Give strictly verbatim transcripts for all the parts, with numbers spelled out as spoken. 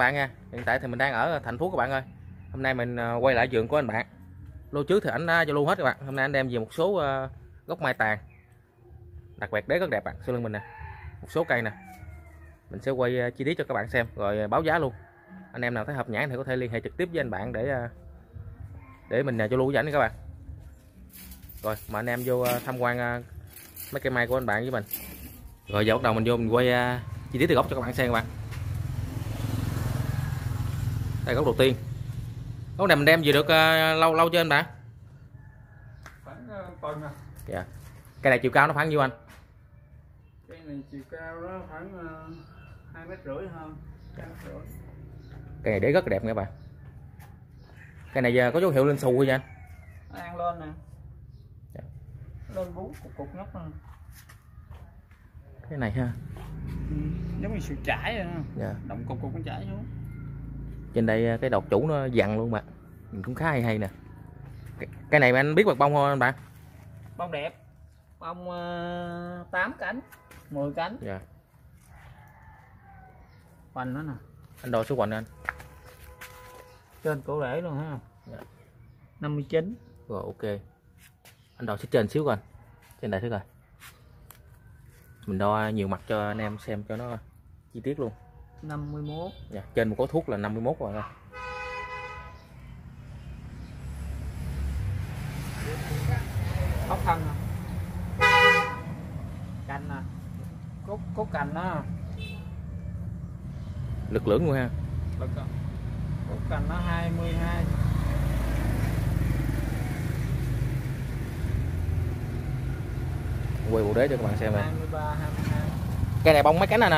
bạn nha. Hiện tại thì mình đang ở Thạnh Phú các bạn ơi. Hôm nay mình quay lại vườn của anh bạn. Lô trước thì anh đã cho luôn hết các bạn. Hôm nay anh đem về một số gốc mai tàn, đặc biệt đế rất đẹp bạn, à, sau lưng mình nè, một số cây nè. Mình sẽ quay chi tiết cho các bạn xem rồi báo giá luôn. Anh em nào thấy hợp nhãn thì có thể liên hệ trực tiếp với anh bạn để để mình cho lưu ảnh các bạn. Rồi mà anh em vô tham quan mấy cây mai của anh bạn với mình. Rồi giờ bắt đầu mình vô mình quay chi tiết từ gốc cho các bạn xem các bạn. Đây gốc đầu tiên. Gốc này mình đem về được lâu lâu chưa anh bạn? Khoảng tuần à. Dạ. Cây này chiều cao nó khoảng nhiêu anh? Cây này chiều cao đó khoảng hai mét rưỡi hơn. Cây này để rất là đẹp nha các bạn. Cây này giờ có dấu hiệu lên xù vậy anh? Nó ăn lên nè. Dạ. Lên bú cục cục nhóc nè. Cái này ha. Ừ, giống như sùi chải vậy ha. Dạ. Động cục cục nó chảy xuống. Trên đây cái đọt chủ nó dằn luôn mà. Mình cũng khá hay hay nè. Cái này mà anh biết bật bông không anh bạn? Bông đẹp. Bông uh, tám cánh, mười cánh. Dạ. Hoành nó nè. Anh đo số hoành anh. Trên cổ rễ luôn ha. Dạ. năm mươi chín. Rồi ok. Anh đo số trên xíu coi. Trên đây thử coi. Mình đo nhiều mặt cho anh em xem cho nó chi tiết luôn. năm mươi mốt. Dạ, trên một cối thuốc là năm mươi mốt rồi nè. Ốc thân nè. Cành nè. Cốt cốt cành đó. Lực lưỡng luôn ha. Lực à. Cốt cành nó hai mươi hai. Quay bộ đế cho các bạn xem nè. hai mươi ba, hai mươi hai. Cây này bông mấy cánh này nè.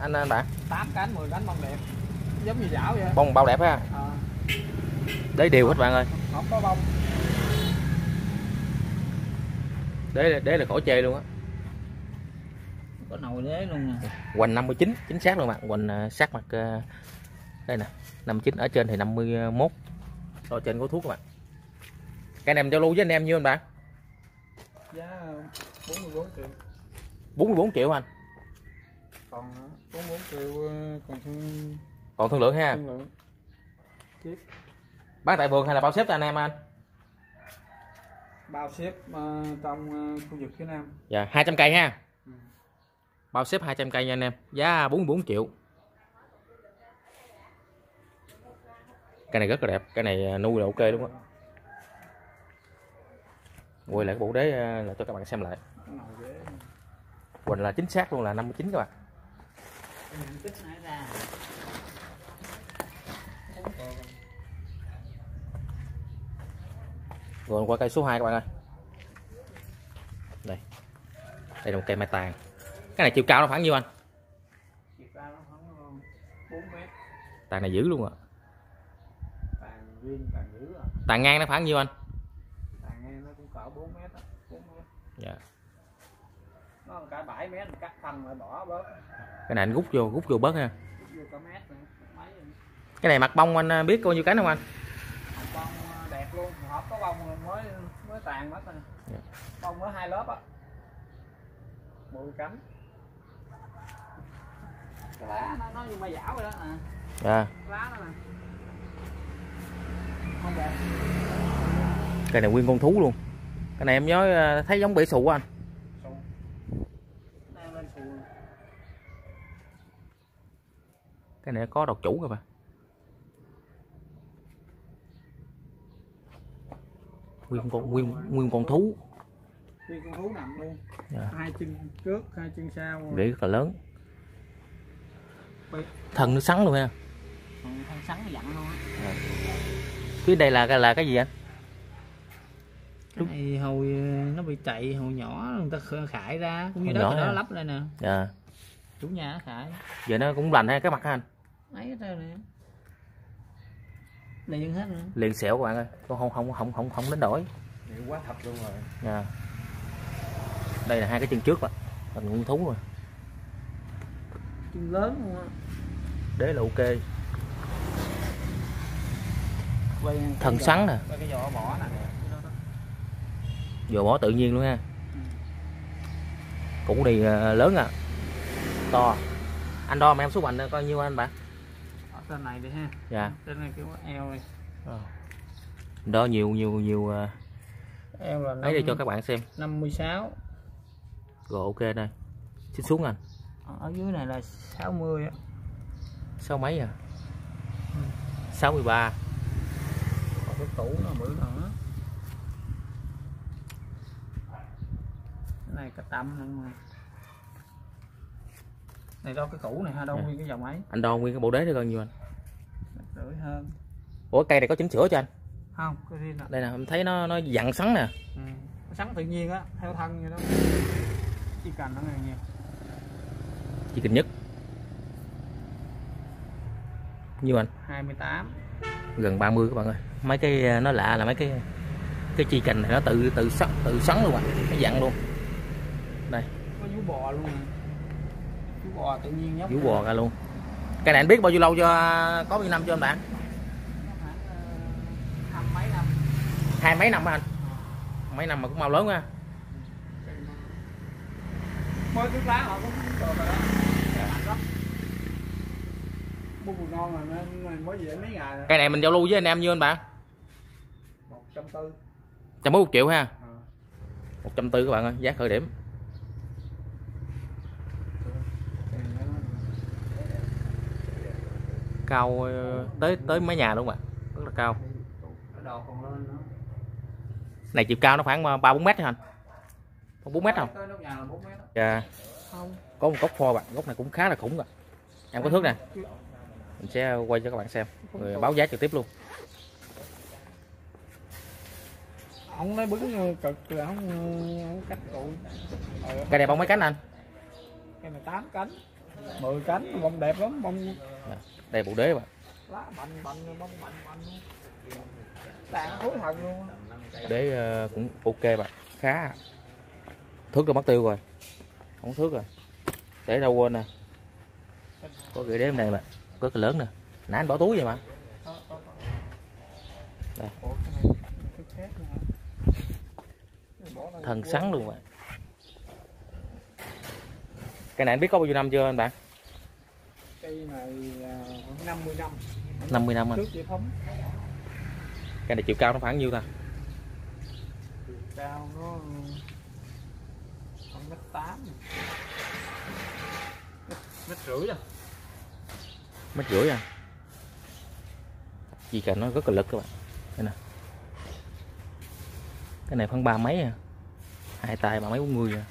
Anh anh bạn tám cánh mười cánh bông đẹp. Giống như dảo vậy. Bông bao đẹp ha. À. Đấy đều hết bạn ơi. Không có bông. Đế đế là khỏi chê luôn á. Có nồi đế luôn nè. Hoành năm mươi chín chính xác luôn bạn. Hoành sát mặt đây nè. năm mươi chín ở trên thì năm mươi mốt. Ở trên có thuốc các bạn. Cái này em giao lưu với anh em nhiêu anh bạn? Giá bốn mươi bốn triệu. bốn mươi bốn triệu anh. Còn bốn mươi bốn triệu còn thương... còn thương lượng ha. Thương lượng. Tiếp. Bán tại vườn hay là bao ship cho anh em anh? Bao ship uh, trong uh, khu vực phía Nam. Dạ, hai trăm cây ha. Ừ. Bao ship hai trăm cây nha anh em, giá bốn mươi bốn triệu. Cây này rất là đẹp, cái này nuôi là ok đúng không? Quay lại cái bộ đế là cho các bạn xem lại. Quỳnh là chính xác luôn là năm mươi chín các bạn. Rồi qua cây số hai các bạn ơi. Đây. Đây là một cây mai tàn. Cái này chiều cao nó khoảng nhiêu anh? Chiều cao nó khoảng bốn mét. Tàn này dữ luôn à. Tàn riêng tàn dữ à. Tàn ngang nó khoảng nhiêu anh? Tàn ngang nó cũng cỡ bốn mét á, bốn mét. Dạ. Nó còn cả bảy mét cắt thành rồi bỏ bớt. Cái này anh rút vô, rút vô bớt ha. Rút vô cả mét nữa, mấy rồi. Cái này mặt bông anh biết bao nhiêu cánh không anh? Mặt bông đẹp luôn, hộp có bông rồi mới mới tàn mất rồi. Dạ. Bông mới hai lớp á. mười cánh. Cái lá nó nó như mai dảo rồi đó à. Dạ. Lá nó nè. Không đẹp. Cái này nguyên con thú luôn. Cái này em nhớ thấy giống bể sụ anh. Cái này có độc chủ rồi bà. Nguyên con nguyên nguyên con thú. Nguyên con thú nằm luôn. Dạ. Hai chân trước, hai chân sau. Rễ rất là lớn. Thân nó sắn luôn ha. Ừ, thân sắn nó dặn luôn á. À. Cái đây là là cái gì anh? Cái này hồi nó bị chạy hồi nhỏ người ta khải ra cũng như đó nó lắp đây nè. Dạ. Chủ nhà nó khải. Giờ nó cũng lành ha cái mặt ha anh. Ấy hết nè. Liền hết nữa. Liền xẹo các bạn ơi. Con không không không không không đến đổi. Liệu quá thật luôn rồi. Dạ. Đây là hai cái chân trước mà. Mình cũng thú rồi. Chân lớn luôn á. Đế là ok. Quay thần sắn nè. Quay cái vỏ bỏ nè. Vỏ bỏ tự nhiên luôn ha. Ừ. Cũng đi lớn à. To. Anh đo mà em số hoành coi nhiêu anh bạn? tên này đi ha. Dạ. Tên này kiểu eo này. Ờ. Đó nhiều nhiều nhiều eo là ấy để cho các bạn xem. năm mươi sáu. Rồi ok đây. Xin xuống anh. Ở dưới này là sáu mươi á. Sáu mấy à? Ừ. sáu mươi ba. Còn cái tủ nó bự nữa. Cái này cả tầm nữa mà. Này đo cái cũ này ha, đo nguyên cái dòng ấy. Anh đo nguyên cái bộ đế đó gần nhiều anh. Rưỡi hơn. Ủa cây này có chỉnh sửa cho anh? Không, cái riêng này. Đây nè, em thấy nó nó dặn sắn nè. Ừ. Nó sắn tự nhiên á, theo thân vậy đó. Chỉ cần nó này nhiều. Chỉ cần nhất. Nhiêu anh? hai mươi tám. Gần ba mươi các bạn ơi. Mấy cái nó lạ là mấy cái cái chi cành này nó tự tự sắn, tự sắn luôn ạ. Nó dặn luôn. Đây. Có vú bò luôn. À. Vú bò tự nhiên nhóc. Vú bò ra luôn. Cái này anh biết bao nhiêu lâu cho có bao năm cho anh bạn? Khoảng uh, mấy năm. Hai mấy năm hả anh? À. Mấy năm mà cũng mau lớn ha. Mới trước lá họ cũng rồi đó. Đó. Non mà nên mới về mấy ngày. Cái này mình giao lưu với anh em như anh bạn. một trăm bốn mươi. một trăm bốn mươi triệu ha. À. một trăm bốn mươi các bạn ơi, giá khởi điểm. Cao tới tới mái nhà luôn ạ, rất là cao. Này chiều cao nó khoảng ba bốn mét hả anh? bốn mét không? Dạ. Có một góc kho bạn, góc này cũng khá là khủng rồi. Em có thước nè, mình sẽ quay cho các bạn xem, rồi báo giá trực tiếp luôn. Ông lấy bứng cực rồi, ông cắt tụi. Cái này bông mấy cánh anh? Cái này tám cánh, mười cánh, bông đẹp lắm, bông. Dạ. Đây bộ đế bạn. Lá bành bành bông bành bành. Tàn thối thần luôn. Đế uh, cũng ok bạn, khá. Thước đâu mất tiêu rồi. Không thước rồi. Để đâu quên nè. Có cái đế này bạn, có cái lớn nè. Nãy anh bỏ túi vậy mà. Đây. Thần sắn luôn bạn. Cái này anh biết có bao nhiêu năm chưa anh bạn? Cây này là năm mươi năm. năm mươi năm anh. Cái này chiều cao nó khoảng nhiêu ta? Chiều cao nó một mét tám. Mét rưỡi rồi. Mét rưỡi à. Chỉ cần nó rất là lực các bạn. Đây nè. Cái này khoảng ba mấy à. Hai tay mà mấy bốn người à.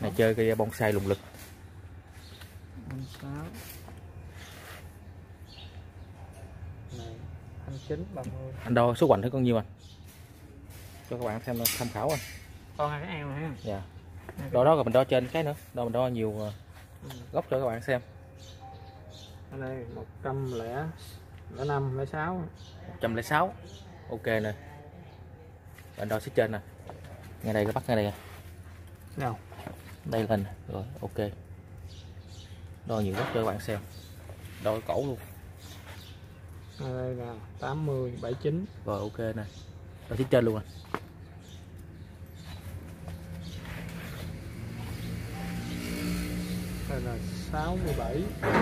Này chơi cái bonsai lùng lực. sáu. Này, hai mươi chín, ba mươi. Anh đo số hoành thấy con nhiêu anh? Cho các bạn xem tham khảo anh. Còn hai cái eo này ha. Dạ. Đo đó rồi mình đo trên cái nữa, đo mình đo nhiều góc cho các bạn xem. Ở đây một trăm lẻ năm, một trăm lẻ sáu. một trăm lẻ sáu. Ok nè. Anh đo xích trên nè. Ngay đây cái bắt ngay đây. Nào. Đây là hình rồi, ok. Đo nhiều góc cho các bạn xem. Đo cái cổ luôn. Đây là tám mươi, bảy mươi chín. Rồi ok nè. Đo phía trên luôn nè. Đây là sáu mươi bảy. Cái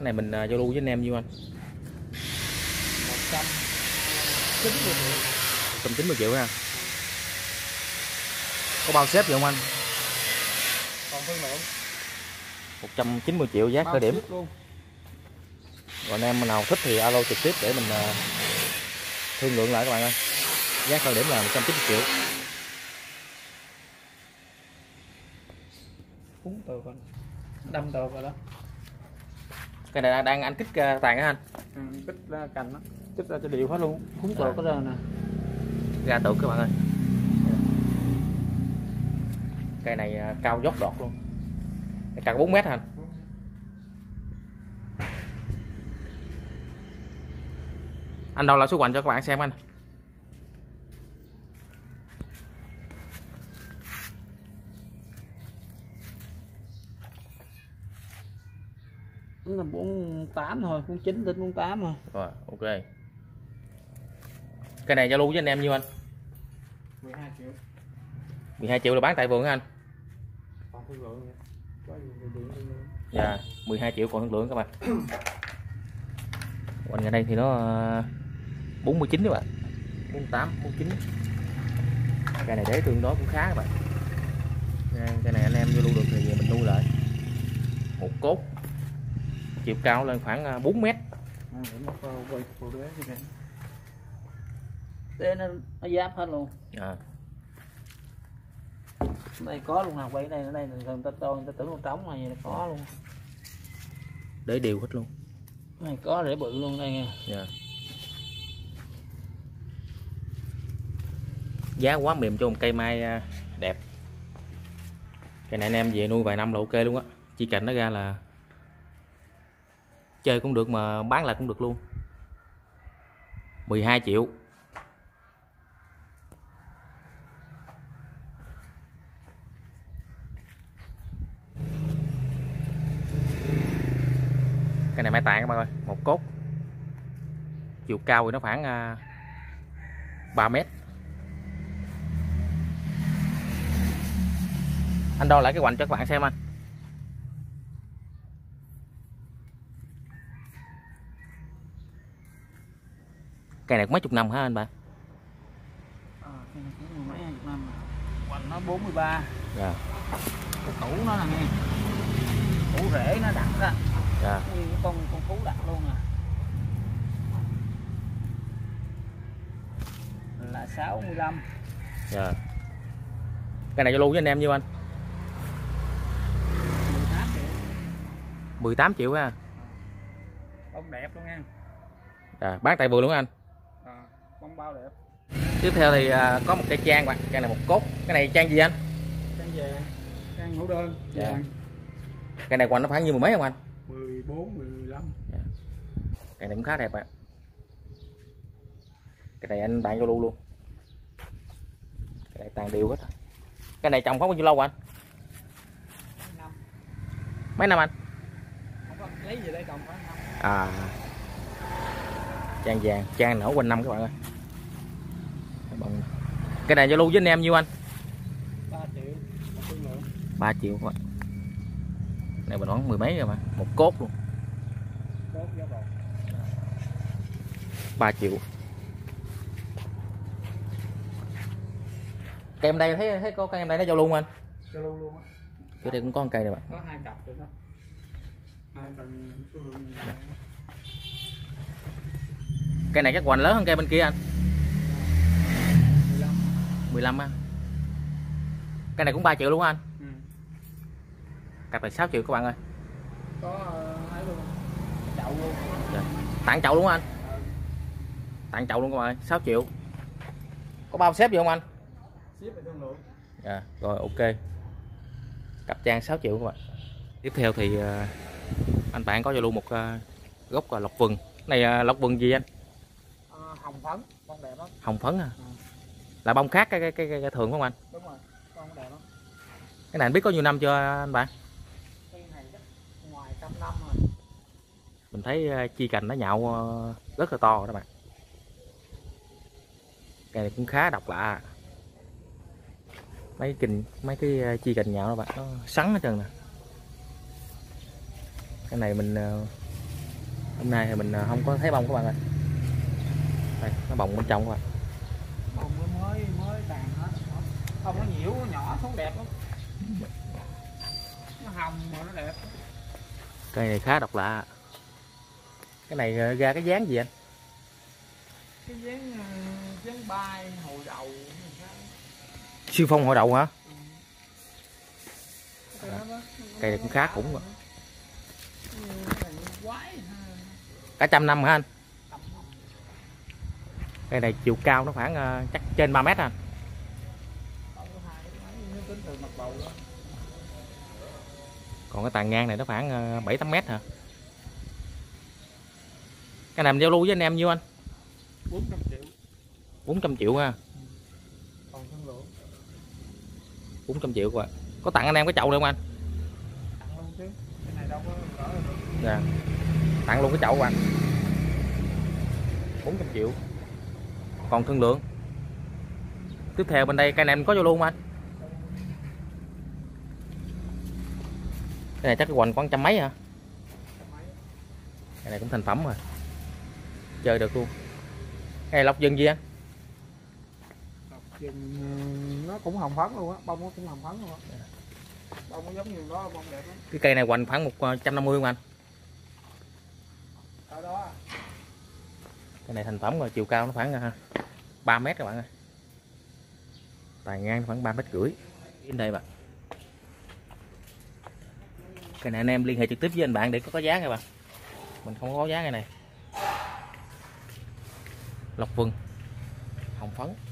này mình giao lưu với anh em nhiêu anh? một trăm chín mươi triệu. một trăm chín mươi triệu ha. Có bao xếp vậy không anh? Còn phân lượng. một trăm chín mươi triệu giá khởi điểm. Rồi anh em nào thích thì alo trực tiếp để mình thương lượng lại các bạn ơi. Giá khởi điểm là một trăm chín mươi triệu. Cuốn tược anh. Đâm tược rồi đó. Cái này đang anh kích tàn hả anh? Ừ, kích ra cành đó. Kích ra cho đều hết luôn. Cuốn tược có ra nè. Ra tược các bạn ơi. Cây này cao dốc đọt luôn. Cả bốn mét hả anh? Anh đâu là số hoành cho các bạn xem anh. Là bốn mươi tám thôi, bốn mươi chín đến bốn mươi tám thôi. Rồi, ok. Cái này giao lưu với anh em nhiêu anh? mười hai triệu. mười hai triệu là bán tại vườn hả anh? Còn vườn. Dạ, mười hai triệu còn năng lượng các bạn. Còn ở đây thì nó bốn mươi chín các bạn, bốn mươi tám, bốn mươi chín. Cái này để tương đối cũng khá các bạn. Cái này anh em vô lưu được thì mình nuôi lại. Một cốt chiều cao lên khoảng bốn mét. Để nó, nó giáp hết luôn. À. Đây có luôn nào quay đây, ở đây người ta to người ta tưởng nó trống mà vậy có luôn. Để đều hết luôn. Cái này có rễ bự luôn đây nha. Dạ. Giá quá mềm cho một cây mai đẹp. Cái này anh em về nuôi vài năm là ok luôn á. Chỉ cạnh nó ra là chơi cũng được mà bán lại cũng được luôn. mười hai triệu. Cái này mai tàn các bạn ơi, một cốt. Chiều cao thì nó khoảng ba mét. Anh đo lại cái hoành cho các bạn xem anh. Cây này cũng mấy chục năm hả anh bà? Ờ, cây này cũng mấy chục năm. Hoành nó bốn mươi ba. Dạ. Cái củ nó là nghe. Củ rễ nó đặt ra. Dạ. Như con con cú đặt luôn à. Là sáu mươi lăm. Dạ. Cái này cho lưu với anh em nhiêu anh? mười tám triệu ha. Bông đẹp luôn nha. À, bán tại vườn luôn anh. À, bông bao đẹp. Tiếp theo thì uh, có một cây trang bạn, cây này một cốt. Cái này trang gì anh? Trang về, trang ngũ đơn. Dạ. Cây này quanh nó khoảng như mười mấy không anh? mười bốn, mười lăm. Dạ. Cây này cũng khá đẹp ạ. Cái này anh bạn vô lưu luôn. Cái này tàn đều hết. Cái này trồng khoảng bao nhiêu lâu rồi anh? Năm. Mấy năm anh? Lấy về đây trồng khoảng năm. À. Trang vàng, trang nở quanh năm các bạn ơi. Cái này giao lưu với anh em nhiêu anh? ba triệu. ba triệu các bạn. Này mình đoán mười mấy rồi mà, một cốt luôn. Cốt giá rồi. ba triệu. Cây em đây thấy thấy có cây em đây nó giao luôn anh. Giao luôn luôn á. Cái đây cũng có một cây này bạn. Có hai cặp rồi đó. Cây này chắc hoành lớn hơn cây bên kia anh. mười lăm á. Cây này cũng ba triệu luôn anh. Ừ. Cặp này sáu triệu các bạn ơi. Có ấy luôn. Chậu luôn. Dạ. Tặng chậu luôn anh. Ừ. Tặng chậu luôn các bạn ơi, sáu triệu. Có bao xếp gì không anh? Xếp là thương lượng. Dạ, rồi ok. Cặp trang sáu triệu các bạn. Tiếp theo thì anh bạn có cho luôn một gốc lộc vừng. Này lộc vừng gì anh? À, hồng phấn, bông đẹp lắm. Hồng phấn à? Ừ. Là bông khác cái cái, cái cái thường không anh? Đúng rồi, bông đẹp lắm. Cái này anh biết có nhiều năm chưa anh bạn? Cái này chắc ngoài trăm năm rồi. Mình thấy chi cành nó nhậu rất là to rồi đó bạn. Cái này cũng khá độc lạ. Mấy cành, mấy cái chi cành nhậu đó bạn, nó sắn hết trơn nè. Cái này mình hôm nay thì mình không có thấy bông các bạn ơi. Đây, nó bồng bên trong các bạn. Bông mới mới tàn hết. Không có nhiễu, nhỏ xuống đẹp lắm. Nó hồng mà nó đẹp. Cây này khá độc lạ. Cái này ra cái dáng gì anh? Cái dáng dáng bay hồi đầu. Siêu phong hồi đầu hả? Ừ. Cây, đó, cây này cũng khá khủng rồi. Cả trăm năm hả anh? Cây này chiều cao nó khoảng uh, chắc trên ba mét anh. Còn cái tàn ngang này nó khoảng uh, bảy tám mét hả? Cái này mình giao lưu với anh em nhiêu anh? bốn trăm triệu. bốn trăm triệu ha. Còn thương lượng. bốn trăm triệu các bạn. Có tặng anh em cái chậu được không anh? Tặng luôn chứ. Cái này đâu có rõ được. Dạ. Tặng luôn cái chậu anh. bốn trăm triệu. Còn thương lượng. Tiếp theo bên đây cây này mình có vô luôn không anh? Cái này chắc cái hoành khoảng trăm mấy hả? Cái này cũng thành phẩm rồi, chơi được luôn. Cái này lọc dân gì anh? Lọc dân nó cũng hồng phấn luôn á, bông nó cũng hồng phấn luôn á. Bông nó giống như nó, bông đẹp lắm. Cái cây này hoành khoảng một trăm năm mươi không anh? Ở đó. Cái này thành phẩm rồi, chiều cao nó khoảng ba mét các bạn ơi. Tài ngang khoảng ba mét rưỡi. Đến đây bạn. Cái này anh em liên hệ trực tiếp với anh bạn để có, có giá nha bạn. Mình không có giá cái này. Lộc Vân hồng phấn.